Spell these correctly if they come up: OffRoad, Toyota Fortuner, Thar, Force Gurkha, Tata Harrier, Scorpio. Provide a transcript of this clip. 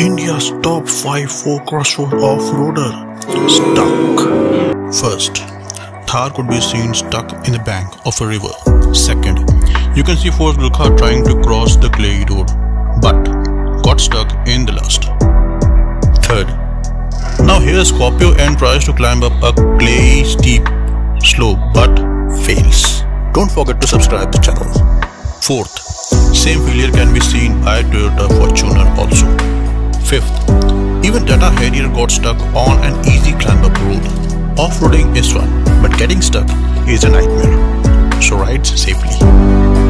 India's top 5 four-crossover off-roader stuck. First, Thar could be seen stuck in the bank of a river. Second, you can see Force Gurkha trying to cross the clay road, but got stuck in the last. Third, now here Scorpio and tries to climb up a clay steep slope but fails. Don't forget to subscribe to the channel. Fourth, same failure can be seen by Toyota Fortuner also. Fifth, even Tata Harrier got stuck on an easy climb up road. Off-roading is fun, but getting stuck is a nightmare. So ride safely.